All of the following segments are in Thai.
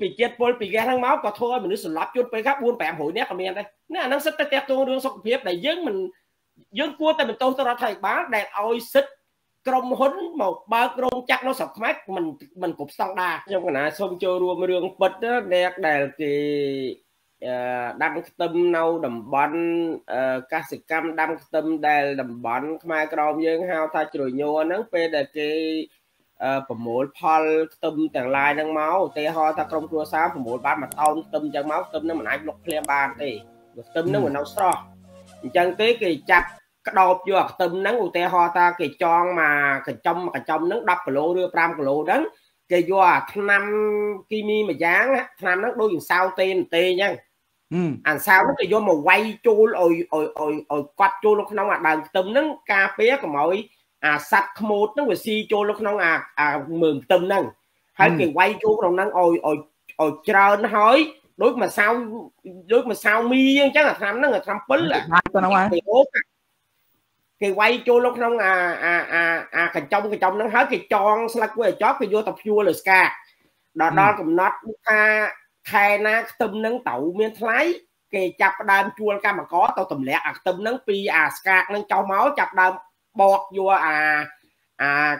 ปีเจ็ดปนปีแกทั้งเมาส์ก็โทษมันนึกสลับจุดไปครับวนแปมหอยเนี่ยคอมเมนต์เลยนี่นั่งซัดแต่ตัวเรื่องสกปรกแต่ยังมันยังกลัวแต่มันโตตลอดไทยบ้างแดดเอาซิดกรมหนหมอกบากรมจักรน้องสับแม็กมันกบสังดาจังขณะส่งโจรวมเรื่องปิดแดดแดดที่ดังตึมเน่าดับบอลการศึกกรรมดังตึมแดดดับบอลมาครองยังหาวตาจุยโยนั่งเป็นแดดที่ผมมดพอลตึมแต่งลายนังเมาเตะหอตะกรมตัวซ้ำผมมดบ้านมาเอาตึมจังเมาตึมนั่นเหมือนไอ้บล็อกเพลย์บานตีตึมนั่นเหมือนเอาซอจังเตะกี่จับกระโดดอยู่ตึมนั่งอุเตะหอตากี่จองมากี่จองนั่งดับกระโลเรือปรามกระโลดังกี่ยัวน้ำกิมีมาย้างนะน้ำนั่งดูอย่างซาวเตนเตยยังอ่านซาวนั่งกี่ยัวมาไวจูลโอยกวัดจูลน้องอ่ะดังตึมนั่งกาเปียกับมอยสักขโมดนั่งเวซีโจลกน้องเหมือนตึมนั่งให้เก่งไว้โจลน้องนั่งโอยเจริญหอยด้วยมาสาวมียังจังอ่ะทำนั่งอ่ะทำปึ๊ดแหละเก่งไว้โจลกน้องกระจงนั่งหาเก่งจองสลักเวจ็อกเก่งโยตับยัวเลยสกัดดอกับน็อตใครนะตึมนั่งเต่าเมียนไทยเก่งจับดามจัวกามาก้อเต่าตึมแหลกตึมนั่งปีสกัดนั่งเจ้าเมาจับดามบอกยัว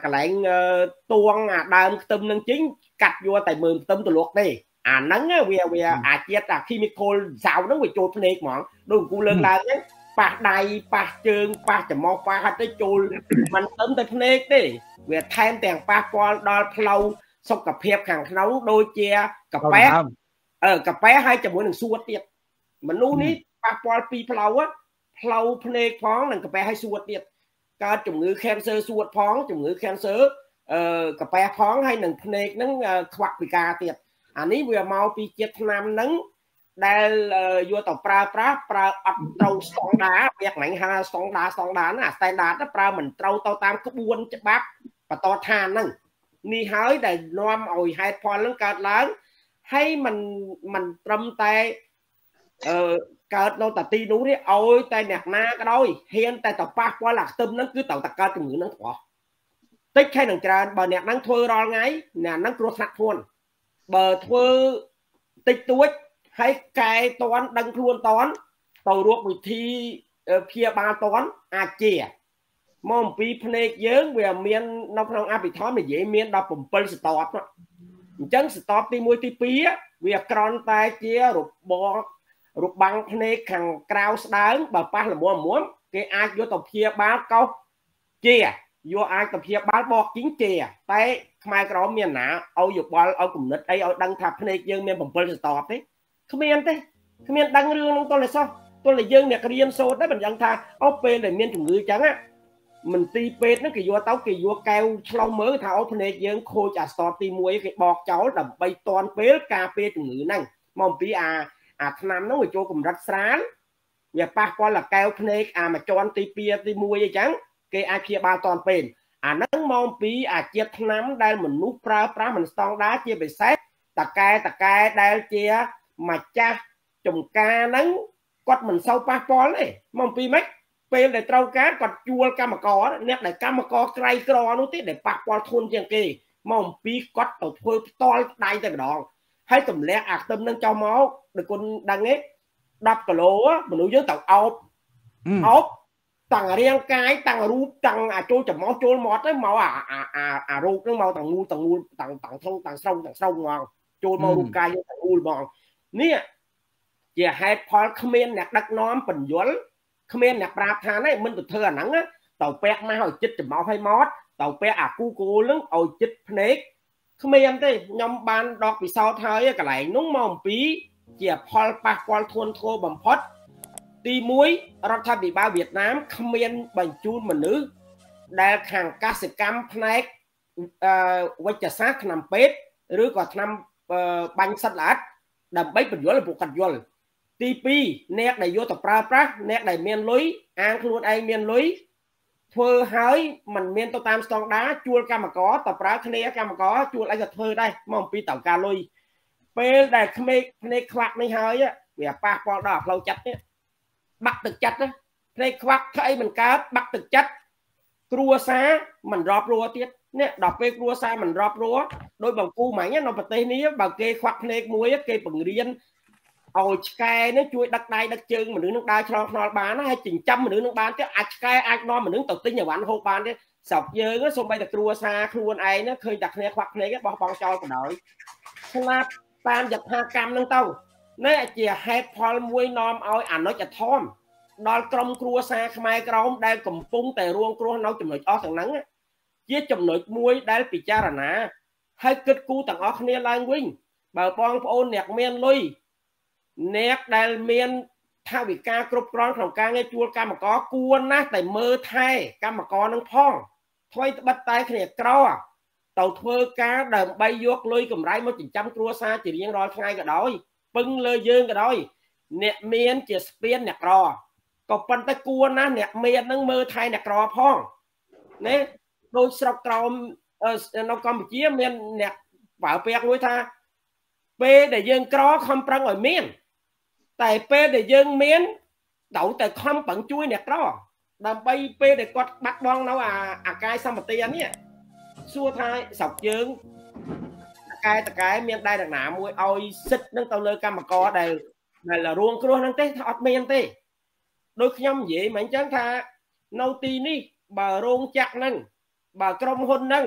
กระไรเงตวงเดิมตึมนึงจริงกัดยัวแต่มือตึมตัวลวกนี่นั่งเวียเจี๊ยดที่มีโคลสาวนั่งไปโจลเพลงหมอนดูกูเลิกลาเนี่ยปากใดปากเจิงปากจะมองปากจะโจลมันตึมแต่เพลงนี่เวียแทนแต่งปากปอดเราสกับเพียบแข่งเขาโดยเจียกับแป๊ะกับแป๊ะให้จมูกหนึ่งสวดเดียดมันนู้นนี่ปากปอดปีเราเพลงฟ้องหนึ่งกับแป๊ะให้สวดเดียดการจุ่มเงือแคนเซอร์สวดพ้องจุ่มเงือแคนเซอร์กระแปะพ้องให้หนึ่งเพลงนั้นขวักปีกาเตียดอันนี้เวลาเมาปีเจ็ดนามนั้นได้ยัวต่อปลาอัดเตาสองดาเรียกหนังฮาสองดาน่ะสแตนดาร์ดปลาเหมือนเตาตามขบวนจะบักปะตอทานนั่งนี่หายได้นวมเอาให้พรแล้วการล้างให้มันตรมแต่การเราตัดตีนู้นนี่เอาแต่หนักหน้าก็ได้เห็นแต่ต่อปากว่าหลักตึมนั้นคือต่อตะการถึงมือนั้นขอติ๊กแค่หนังจานบ่เนี่ยนั่งทัวร์รอไงเนี่ยนั่งกลัวสักคนบ่ทัวร์ติ๊กตัวให้ไก่ตอนดังครวนตอนต่อรวบวิธีเพียบาตอนอาเจียมองปีพเนกเยอะเวียเมียนน้องพลังอาบิท้อมอย่างเมียนเราผมเป็นสต็อปนะจังสต็อปตีมวยตีปีเวียกรอนตายเจียหลบบอรูปบังพเนกขังกราวสตาร์แบบป้าหรือม้วนเกออาโยตบเพียบ้าเกาเจี๋ยโยอาตบเพียบ้าบอกจิ้งเจี๋ยแต่ทำไมกรอมเมียนหนาเอาหยกบอลเอากลุ่มนัดไอเอาดังทับพเนกยังเมียนผมเปิดสตอปนี่ทำไมอันเต้ทำไมดังเรื่องลงต้นเลยซ้อต้นเลยยังเนี่ยเรียนโซดได้เป็นยังทาเอาเป็นเลยเมียนถุงมือจังอ่ะมันตีเป็นนั่นคือโยเต้าคือโยแก้วฉลองเมื่อเท้าพเนกยังโคจัดสตอปตีมวยบอกเจ้าดับใบตอนเป็นกาเป็นถุงมือนั่งมองปีอาทนามน้องโจกลุ่มรัฐสารอย่าปากว่าหลักแก้วพเนกมาจอนตีเปียตีมวยยังจังเกออาเคียบาตอนเป็นนั่งมองปีเจียทนามได้เหมือนนุปราปราเหมือนตองด้าเจียไปเซตตะกายได้เจียมาจ้าจมกานั่งกดเหมือนเสาปากปอนเลยมองปีไหมเป็นเลยเตาแก๊สกดจัวกามกอเนี่ยได้กามกอไกลกรอนุติได้ปากปอนทนยังเกยมองปีกดตัวเพื่อตอนได้แต่ดองให้ตุ่มแรกตึมนั่งเจ้าเมาเด็กคนดังเงี้ยดับกะโหลมันรู้เยอะแต่เอาต่างเรียงกายต่างรูปต่างโจจะเมาโจหมดได้เมารูปนั่งเมาต่างงูต่างทรงมองโจเมารูปกายต่างงูมองเนี่ยอย่าให้พอคอมเมนต์เนี่ยดักน้อมปั่นย้อนคอมเมนต์เนี่ยปราบทานได้มันตัวเธอหนังอ่ะเต่าแปะมาเอาจิตจะเมาให้มอดเต่าแปะกูเรื่องเอาจิตพเนกขมีอันเต้ยอมบานดอกปีเสาเทยกระไหลนุ่งมองปีเจียพอลปากกอลทวนโทบัมพอดตีมวยรัฐบิบาเวียดนามขมีอันบรรจุมันนึกได้ข่างการศึกกรรมพนักวัชศาสตร์นำเป็ดหรือก่อนนำบังสลัดดำใบเป็นย้อนบุกขัดย้อนตีปีแนกในโยตปราปราแนกในเมียนลุยอ่างครูนไอเมียนลุยเธอหายมันเมียนตัวตามสตองด้าจูลกามก้อต่อปลาคเนกามก้อจูลอะไรกับเธอได้มองปีเต่ากาลุยเป็นแต่คเนเนควักในหายอ่ะเวียปากปอดอกเราจัดเนี่ยบักตึกจัดนะเนควักไทยมันกาบักตึกจัดกลัวซะมันรอบรัวเตี้ย เนี่ยดอกเกลัวซามันรอบรั้วโดยบางกูหมายเนี่ยนอปเตนี้บางเกควักเนกมวยเกปุ่นเรียนเอาไก่เนี่ยช่วยดักได้ดักเชิงมันนึกได้ชอบนอนบ้านให้จิงจำมันนึกบ้านเจ้าไก่ไอ้นอนมันนึกตกติงอย่างวันโฮบ้านเนี่ยสอบเยอะก็ส่งไปแต่กลัวซาครูนไอ้เนี่ยเคยดักเนกควักเนกก็บองจอยกันหน่อยขนาดตามจับหากรรมนั่งเต้าเนี่ยเจี๋ยให้พอมวยนอมเอาอ่านน้อยจะท่อมนอนกลมครัวซาขมายกลมได้กลมปุ้งแต่รวงครัวน้อยจมหน่อยอ้อสังนังเยี่ยจมหน่อยมวยได้ปีจ้าระนะให้กึศกูต่างอ้อขณีลายวิ่งบ่าวปองโอนเนกเมียนลุยเนกได้เมียนท่าวิกากรุบกรอนของการเงี้ยจูกรรมก่อกวนนะแต่เมื่อไทยกรรมก่อนังพ่องถอยบัดไตขณีกรอเต่าเทือกาเดิมใบยกลุยกลมไรมาจิจำครัวซาจียังรอไงก็ได้ปึ้งเลยยืนก็ได้เนกเมียนเจี๋ยสเปียนเนกรอก็ปันตะกวนนะเนี่ยเมียนนั่งมือไทยเนี่ยกรอพ่องเนี่ยโดยสกเราเรากำจีเมียนเนี่ยป่าเปียกด้วยท่าเปย์แต่ยังกรอคำปรังอ่อยเมียนแต่เปย์แต่ยังเมียนเต่าแต่คำปังจุ้ยเนี่ยกรอดำไปเปย์แต่กอดบักบองเราอากายสมัติอันเนี่ยซัวไทยสกยังกายตะกายเมียนได้ดักหนามวยเอาซิดนั่งเต่าเลยกำมากอได้นั่นละรวงกลัวนั่งเตะอดเมียนเตะโดยขย่ำเย่เหมือนจังท่าเนาตีนี่บ่าโรงจักนั่งบ่ากรมหุ่นนั่ง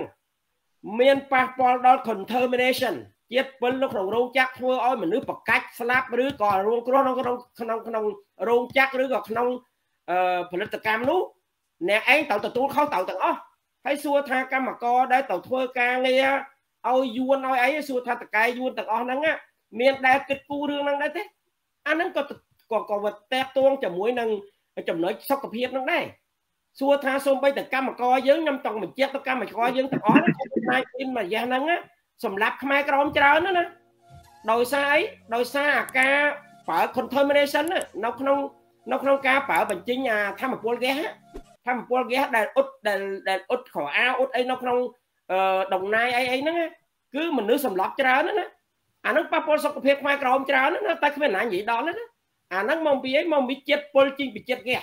เมียนปาปอลดอลคอนเทอร์มิเนชันเจ็บเป็นลูกของโรงจักหัวอ้อยเหมือนนึกปากกัดสลับหรือก่อนรวงกรอนขนมโรงจักหรือก่อนขนมผลิตกรรมนู้แหน่เองเต่าตัวเขาเต่าต่างอ๋อให้สัวทางกรรมกอได้เต่าทั่วกลางเลยเอายวนเอาไอ้สัวทางตะไคร้ยวนต่างอ๋อนั่งอ่ะเมียนได้กิดกูเรื่องนั่งได้เท่อันนั้นก็ก็ว่าแตกตัวจะมวยนั่งจะน้อยสกปรกนั่งได้สัวทาส่งไปแต่กรรมกอเยื้องน้ำตองเหมือนเจี๊ยบตะกรรมกอเยื้องตะอ้อนนายอินมาแย่นั่งอ่ะสำหรับขมายกรอมเจริญนั่นนะโดยซาไอโดยซาอาการป่าคอนเทอร์มิเนชันน่ะนกน้องกาป่าบัญชีงาทำแบบปวดแก่ทำแบบปวดแก่ได้อดขออาอดไอ้นกน้องดงนายไอ้นั่งอ่ะคือมันนึกสำหรับเจริญนั่นนะอันนั้นป้าปอลสกปรกขมายกรอมเจริญนั่นนะแต่ขมายหนาหยีดอนนั่นนะอันนั้นมองไปไอ้มองไปเจ็บปวดจริงไปเจ็บแก่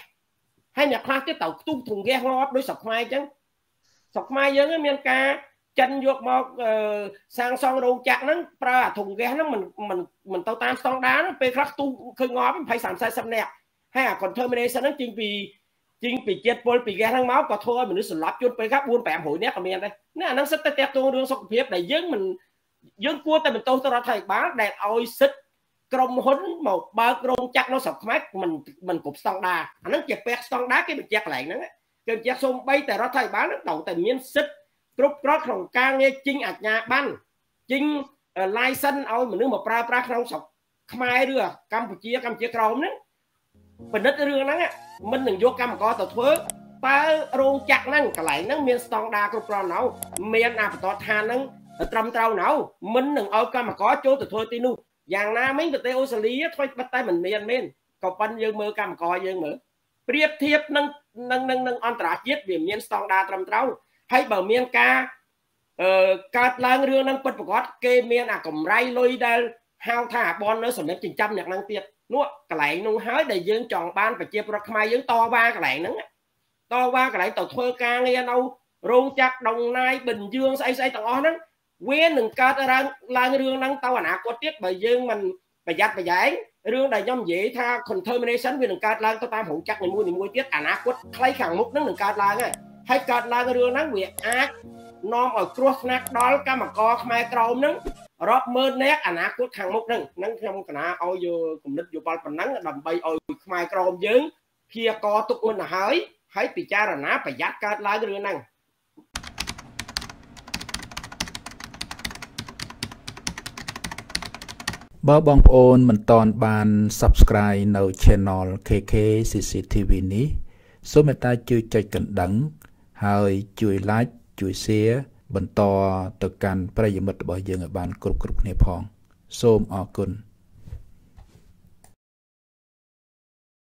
ให้เนี่ยคลาสที่เต่าตุ้งถุงแกงงอบด้วยสกไม้จังสกไม้เยอะเงี้ยเมียนกาจันยกมาสร้างซองโรงจักรนั้นปลาถุงแกงนั้นมันเต่าตามซองด้านไปคลาสตุ้งเคยงอบไปสามสายสำเนาให้คอนเทอร์มิเนชันนั้นจริงปีเจ็ดปนปีแกงทั้งเมาส์ก็โทษมันนึกสลับจนไปครับบุญแปมโหยเนี่ยกับเมียนเลยเนี่ยนั่งเซ็ตแต่ตัวเรื่องสกปรกแต่เยอะมันเยอะกลัวแต่มันโตตลอดไทยบ้าแดดเอาซิดกรมหุ่นหมอกบากรมจักรน้องสกมัดมันกบซองดาอันนั้นเจ็บแปลกซองดาก็มันแจกแหล่งนั้นเกิดแจกส่งไปแต่รถไทยบ้านนั้นเต่าแต่เมียนซิดกรุ๊ปรถของกลางเนี่ยจริงอัดยาบ้านจริงลายสั้นเอาเหมือนนึกหมอกปลาน้องสกมัดเรือกัมพูชีกรมนั้นเป็นนัดเรือนั้นอ่ะมันหนึ่งโยกกรรมก็ต่อเถื่อปลาโรงจักรนั่งกระไหลนั่งเมียนซองดากรุ๊ปรถเนาเมียนอาบต่อทานนั่งตรำเตาเนามันหนึ่งเอากรรมก็โจต่อเถื่อตีนู่อย่างน้าไม่แต่เตอสลีทไว้บัตรใต้เหมือนเมียนเม่นก็ปันยืมมือกำกอยืมมือเปรียบเทียบนั่งอันตรายเย็ดเบียดเมียนสตองดาตรำเต้าให้เบอร์เมียนกาการล้างเรือนั่งปดประกอบเกเมียนอะกำไรลอยได้ฮาวท่าบอลเนื้อสำเร็จจริงจำอย่างนั่งเตียบนัวกระไหลนุ่งหายได้ยืมจองบ้านไปเจี๊ยบรักไม้ยืมต่อว่ากระไหลนั่งต่อว่ากระไหลต่อเทอกาเรียนเอาโรงจักรดงนายบินยืมใส่ใส่ต่อนั่งเว้นหนึ่งการลางเรื่องนั่งเตาหนาก็เทียบแบบยืงมันประหยัดประหยัดเรื่องใดย่อมเย่ถ้าคอนเทอร์มิเนชันเว้นหนึ่งการลางก็ตามหงจักในมือในมือเทียบหนาก็ใครขังมุกนั่งหนึ่งการลางไงให้การลางเรื่องนั่งเวียอาร์นอมออกครัวนักดอลกามกอขมายกรอมนั่งรอบเมินแนกหนาก็ขังมุกนั่งทำกันนะเอาอยู่กลุ่มนึกอยู่บอลปั่นนั่งดำใบเอาขมายกรอมยืงเพียกอตุกมันหายให้ปีจาหนาประหยัดการลางเรื่องนั่งบ่าวบองโอนมันตอนบาน subscribe ใน channel KKCCTV นี้ส่วนเมตตาช่วยใจกันดังหายช่วยไลค์ช่วยแชร์บรรทอต่อการประยมตบ่อยเยอะบานกรุบกรุบในพองโสมอกุล